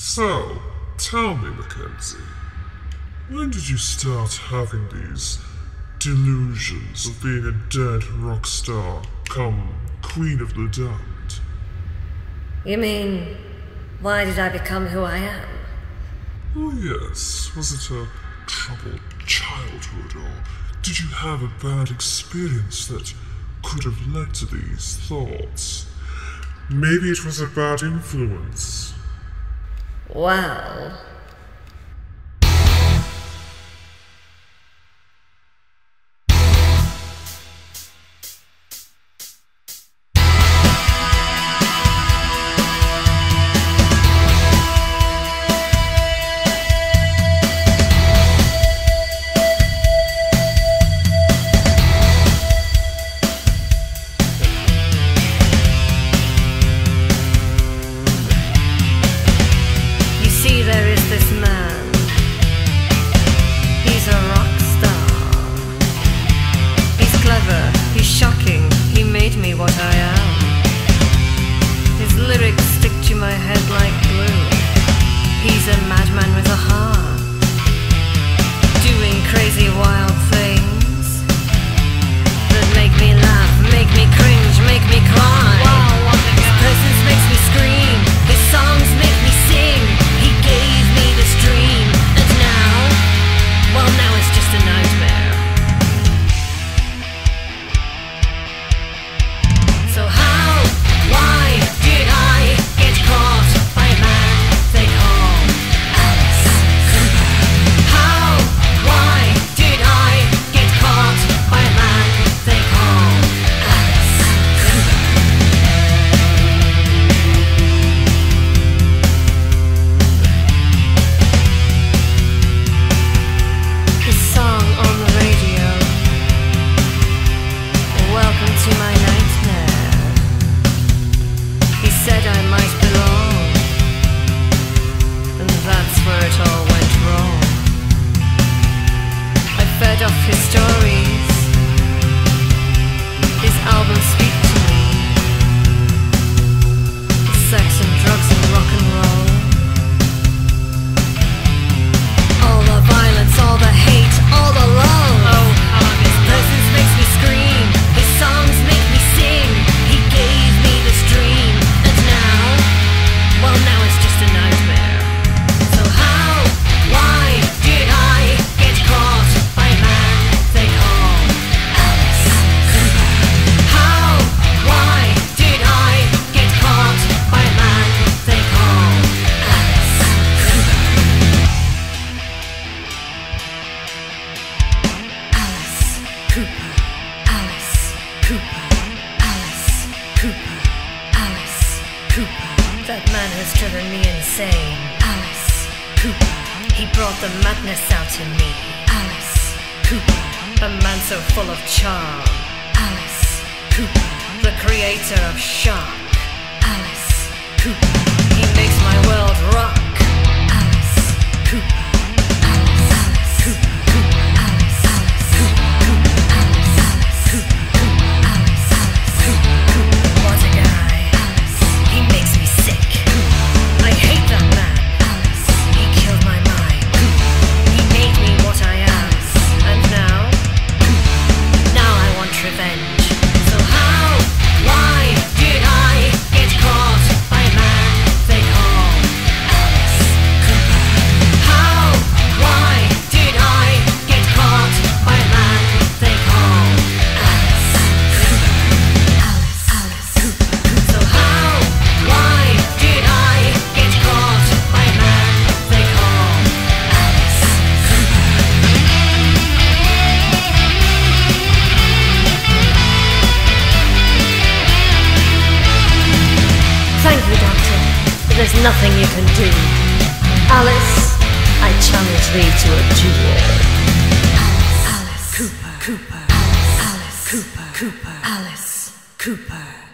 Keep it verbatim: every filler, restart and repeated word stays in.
So, tell me, Mackenzie, when did you start having these delusions of being a dead rock star come Queen of the Damned? You mean, why did I become who I am? Oh yes, was it a troubled childhood, or did you have a bad experience that could have led to these thoughts? Maybe it was a bad influence. Well... Cooper, Alice Cooper, Alice Cooper, Alice Cooper.